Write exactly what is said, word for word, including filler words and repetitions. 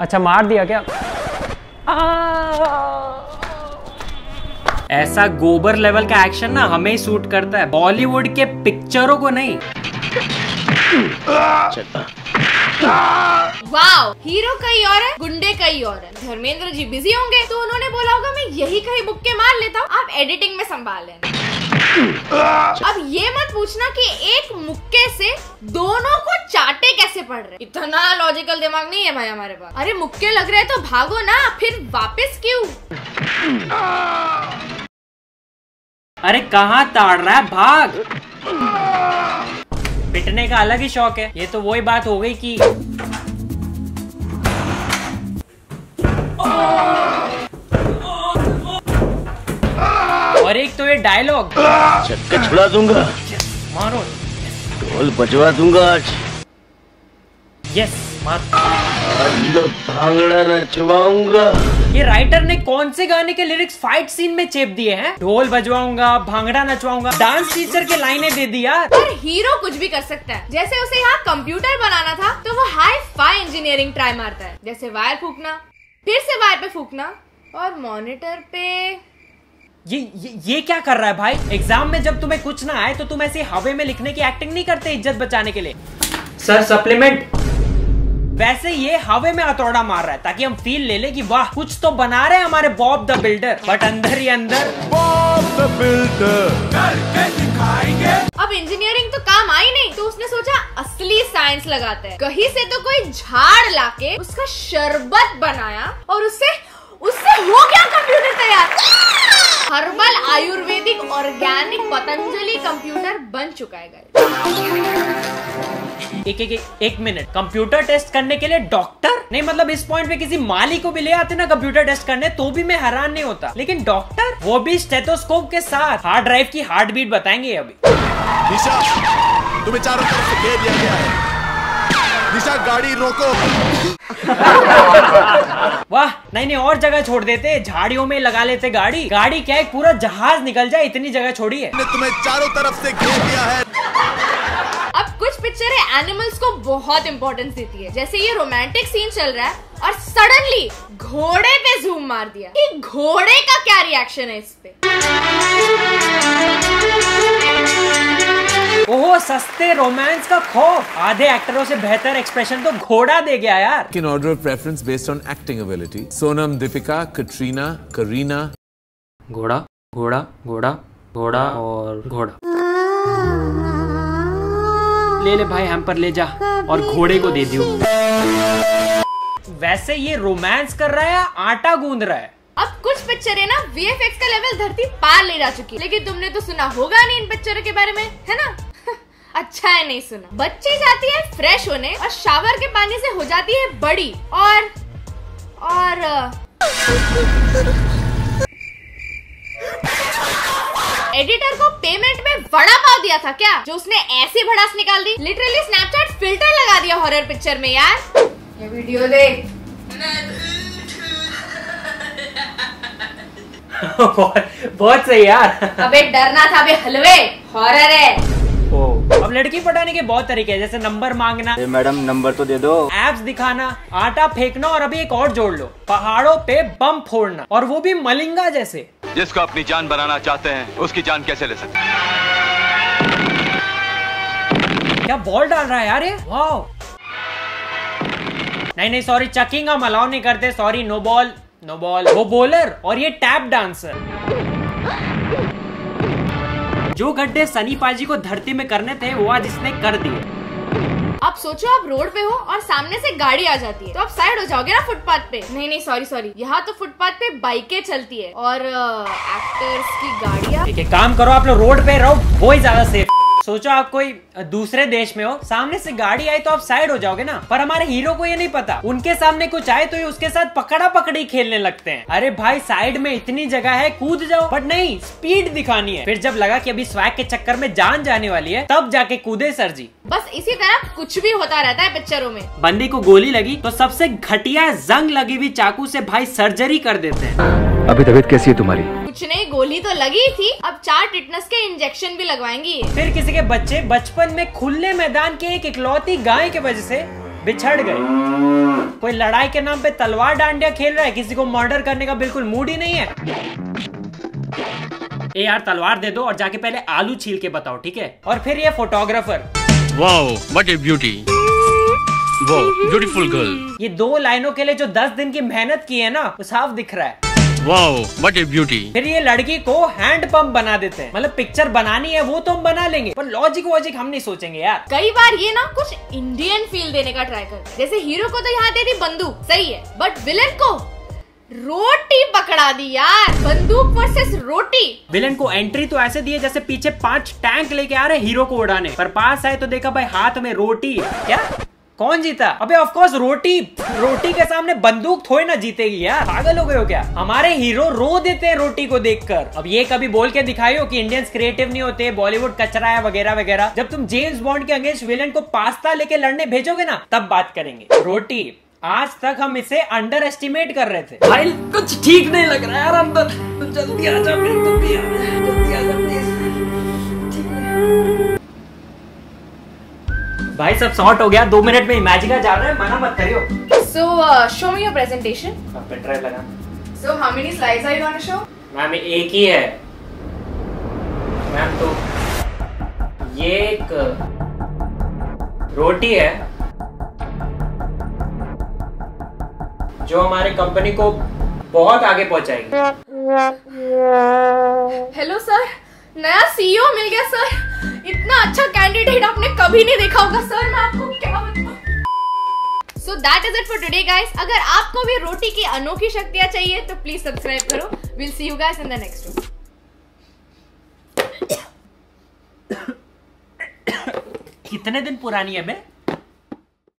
अच्छा मार दिया क्या? ऐसा गोबर लेवल का एक्शन ना हमें ही सूट करता है, बॉलीवुड के पिक्चरों को नहीं। वाव, हीरो कई और है, गुंडे कई और है। धर्मेंद्र जी बिजी होंगे तो उन्होंने बोला होगा मैं यही कहीं बुक के मार लेता हूँ, आप एडिटिंग में संभाल लेना। अब ये मत पूछना कि एक मुक्के से दोनों को चाटे कैसे पड़ रहे, इतना लॉजिकल दिमाग नहीं है भाई हमारे पास। अरे मुक्के लग रहे हैं तो भागो ना, फिर वापस क्यों? अरे कहाँ ताड़ रहा है, भाग। पिटने का अलग ही शौक है। ये तो वही बात हो गई कि और एक तो ये डायलॉग, चक्का छुड़ा दूंगा, मारो, ढोल बजवा दूंगा आज, यस मारो, भांगड़ा नचवाऊंगा। ये राइटर ने कौन से गाने के लिरिक्स फाइट सीन में चेप दिए हैं? ढोल बजवाऊंगा, भांगड़ा नचवाऊंगा, डांस टीचर के लाइनें दे दिया। पर हीरो कुछ भी कर सकता है। जैसे उसे यहाँ कंप्यूटर बनाना था तो वो हाई फाई इंजीनियरिंग ट्राई मारता है, जैसे वायर फूकना, फिर से वायर पे फूकना और मॉनिटर पे। ये, ये ये क्या कर रहा है भाई? एग्जाम में जब तुम्हें कुछ ना आए तो तुम ऐसे हवे में लिखने की एक्टिंग नहीं करते इज्जत बचाने के लिए। Sir supplement. वैसे ये हवे में हथौड़ा मार रहा है ताकि हम फील ले ले कि वाह कुछ तो बना रहे हैं हमारे बॉब द बिल्डर, बट अंदर ही अंदर बॉब द बिल्डर करके दिखाएंगे। अब इंजीनियरिंग तो काम आई नहीं तो उसने सोचा असली साइंस लगाते हैं। कहीं से तो कोई झाड़ लाके उसका शरबत बनाया और उससे उससे वो क्या कंप्यूटर तैयार, herbal Ayurvedic organic Patanjali computer बन चुका है। एक एक एक मिनट, कंप्यूटर टेस्ट करने के लिए डॉक्टर? नहीं मतलब इस पॉइंट पे किसी माली को भी ले आते ना कंप्यूटर टेस्ट करने तो भी मैं हैरान नहीं होता, लेकिन डॉक्टर, वो भी स्टेथोस्कोप के साथ। हार्ड ड्राइव की हार्ट बीट बताएंगे अभी। निशा, तुम्हें चारों तरफ से घेर लिया गया है। निशा गाड़ी रोको। वाह, नहीं नहीं और जगह छोड़ देते, झाड़ियों में लगा लेते गाड़ी। गाड़ी क्या है, पूरा जहाज निकल जाए इतनी जगह छोड़ी है। तुम्हें चारों तरफ से घेर दिया है। अब कुछ पिक्चर है एनिमल्स को बहुत इंपॉर्टेंस देती है, जैसे ये रोमांटिक सीन चल रहा है और सडनली घोड़े पे जूम मार दिया कि घोड़े का क्या रिएक्शन है इस पे। ओह सस्ते रोमांस का खौफ, आधे एक्टरों से बेहतर एक्सप्रेशन तो घोड़ा दे गया यार। In order of preference based on acting ability, Sonam, Deepika, Katrina, Kareena. घोड़ा घोड़ा घोड़ा घोड़ा और घोड़ा। ले ले भाई हैम्पर ले जा और घोड़े को दे दियो। वैसे ये रोमांस कर रहा है या आटा गूंद रहा है? अब कुछ पिक्चर है ना वी एफ एक्स का लेवल धरती पार ले जा चुकी, लेकिन तुमने तो सुना होगा नहीं इन पिक्चरों के बारे में, है ना? अच्छा है नहीं सुना। बच्ची जाती है फ्रेश होने और शावर के पानी से हो जाती है बड़ी और और एडिटर को पेमेंट में वड़ा पाव दिया था क्या, जो उसने ऐसी भड़ास निकाल दी? लिटरली स्नैपचैट फिल्टर लगा दिया हॉरर पिक्चर में यार। ये वीडियो देख। बहुत सही यार। अबे डरना था बे हलवे, हॉरर है। ओ, अब लड़की पटाने के बहुत तरीके हैं, जैसे नंबर मांगना, मैडम नंबर तो दे दो, एप्स दिखाना, आटा फेंकना और अभी एक और जोड़ लो, पहाड़ों पे बम फोड़ना, और वो भी मलिंगा जैसे। जिसको अपनी जान बनाना चाहते हैं उसकी जान कैसे ले सकते हैं? क्या बॉल डाल रहा है यार ये? वाह। नहीं नहीं सॉरी, चकिंग हम अलाउ नहीं करते, sorry, no ball no ball. वो बॉलर और ये टैप डांसर। जो गड्ढे सनी पाजी को धरती में करने थे वो आज इसने कर दिए। आप सोचो आप रोड पे हो और सामने से गाड़ी आ जाती है तो आप साइड हो जाओगे ना फुटपाथ पे? नहीं नहीं सॉरी सॉरी, यहाँ तो फुटपाथ पे बाइकें चलती है और एक्टर्स की गाड़ियाँ। ठीक है, काम करो आप लोग रोड पे रहो, वो ही ज्यादा सेफ। सोचो आप कोई दूसरे देश में हो, सामने से गाड़ी आई तो आप साइड हो जाओगे ना, पर हमारे हीरो को ये नहीं पता, उनके सामने कुछ आए तो ये उसके साथ पकड़ा पकड़ी खेलने लगते हैं। अरे भाई साइड में इतनी जगह है, कूद जाओ, बट नहीं, स्पीड दिखानी है। फिर जब लगा कि अभी स्वैग के चक्कर में जान जाने वाली है तब जाके कूदे सर जी। बस इसी तरह कुछ भी होता रहता है पिक्चरों में। बंदी को गोली लगी तो सबसे घटिया जंग लगी हुई चाकू से भाई सर्जरी कर देते हैं। अभी तबीयत कैसी है तुम्हारी? कुछ नहीं, गोली तो लगी थी, अब चार टिटनस के इंजेक्शन भी लगवाएंगी। फिर किसी के बच्चे बचपन में खुले मैदान के एक इकलौती गाय के वजह से बिछड़ गए। कोई लड़ाई के नाम पे तलवार डांडिया खेल रहा है, किसी को मर्डर करने का बिल्कुल मूड ही नहीं है। ए यार तलवार दे दो और जाके पहले आलू छील के बताओ, ठीक है। और फिर ये photographer, wow what a beauty, wow beautiful girl. ये दो लाइनों के लिए जो दस दिन की मेहनत की है ना, वो साफ दिख रहा है। Wow what a beauty. फिर ये लड़की को हैंड पंप बना देते हैं। मतलब पिक्चर बनानी है वो तो हम बना लेंगे, पर लॉजिक वॉजिक हम नहीं सोचेंगे यार। कई बार ये ना कुछ इंडियन फील देने का ट्राई करते हैं, जैसे हीरो को तो यहाँ दे दी बंदूक, सही है, बट विलेन को रोटी पकड़ा दी यार। बंदूक वर्सेस रोटी। विलेन को एंट्री तो ऐसे दिए जैसे पीछे पांच टैंक लेके आ रहे हीरो को उड़ाने, पर पास आए तो देखा भाई हाथ में रोटी। क्या कौन जीता? अबे ऑफ कोर्स रोटी। रोटी के सामने बंदूक थोड़ी ना जीतेगी यार, पागल हो गए हो क्या? हमारे हीरो रो देते हैं रोटी को देखकर। अब ये कभी बोल के दिखाई हो कि इंडियंस क्रिएटिव नहीं होते, बॉलीवुड कचरा है वगैरह वगैरह। जब तुम जेम्स बॉन्ड के अगेंस्ट विलेन को पास्ता लेके लड़ने भेजोगे ना, तब बात करेंगे। रोटी आज तक हम इसे अंडर एस्टिमेट कर रहे थे। भाई कुछ ठीक नहीं लग रहा है यार अंदर, तुम जल्दी आ जाओ, जल्दी आ जाओ। भाई सब सॉर्ट हो गया, दो मिनट में इमेजिका जा रहा है, मना मत करियो। So uh, show me your presentation. Pen drive लगा। So how many slides are you gonna show? Ma'am एक ही है। मैम तो ये एक रोटी है जो हमारे कंपनी को बहुत आगे पहुंचाएगी। हेलो सर, नया सीईओ मिल गया सर, इतना अच्छा कैंडिडेट आपने कभी नहीं देखा होगा सर, मैं आपको क्या बताऊं। So that is it for today guys. अगर आपको भी रोटी की अनोखी शक्तियां चाहिए तो प्लीज सब्सक्राइब करो। Will see you guys in the next video. कितने दिन पुरानी है मैं?